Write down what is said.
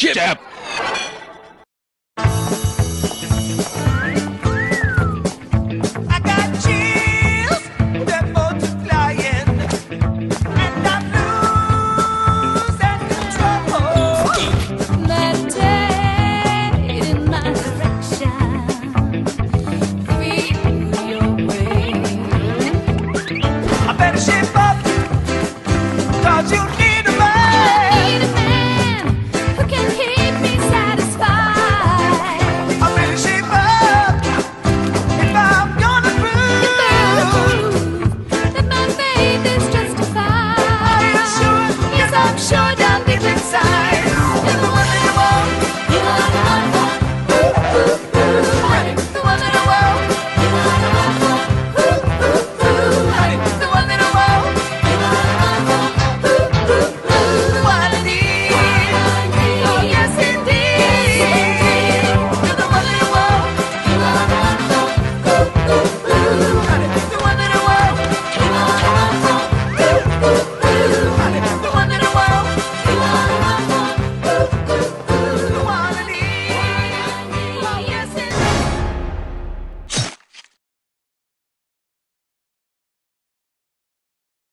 Jab!